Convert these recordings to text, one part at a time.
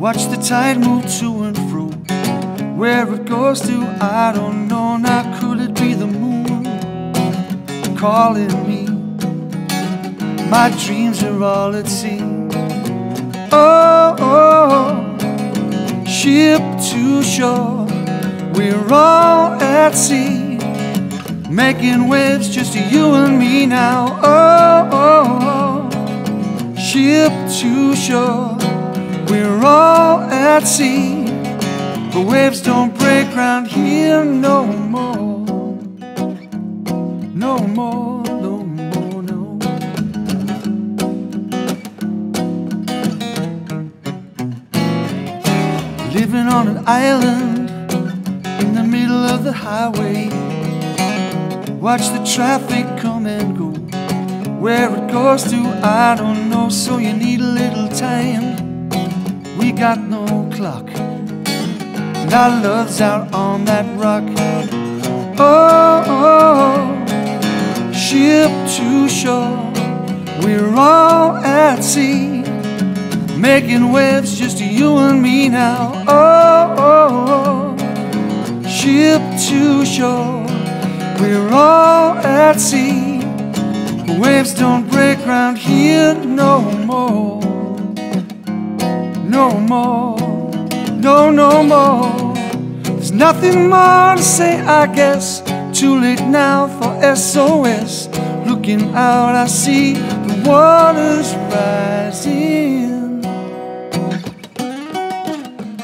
Watch the tide move to and fro. Where it goes to, I don't know. Now could it be the moon calling me? My dreams are all at sea. Oh, oh, ship to shore, we're all at sea, making waves just you and me now. Oh, oh, oh, ship to shore, we're all at sea. The waves don't break round here no more. No more, no more, no. Living on an island in the middle of the highway. Watch the traffic come and go. Where it goes to, I don't know. So you need a little time. We got no clock. Our love's out on that rock. Oh, oh, ship to shore, we're all at sea, making waves just you and me now. Oh, oh, ship to shore, we're all at sea. The waves don't break round here no more. No more, no, no more. There's nothing more to say, I guess. Too late now for SOS. Looking out, I see the waters rising.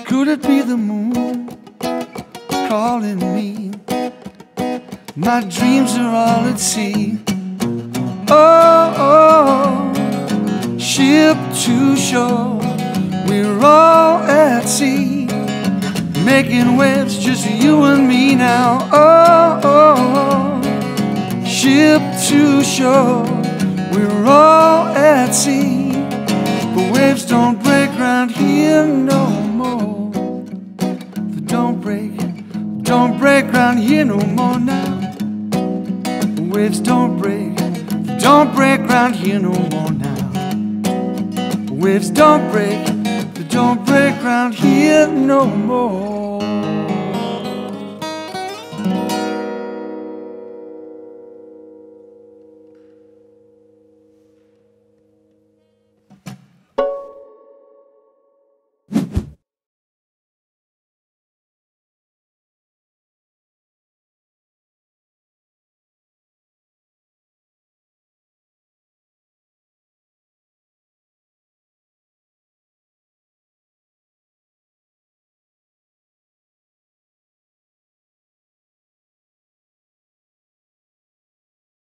Could it be the moon calling me? My dreams are all at sea. Oh, oh, ship to shore, we're all at sea, making waves just you and me now. Oh, oh, oh, ship to shore, we're all at sea, but waves don't break round here no more. They don't break round here no more now. The waves don't break round here no more now. The waves don't break round here no more.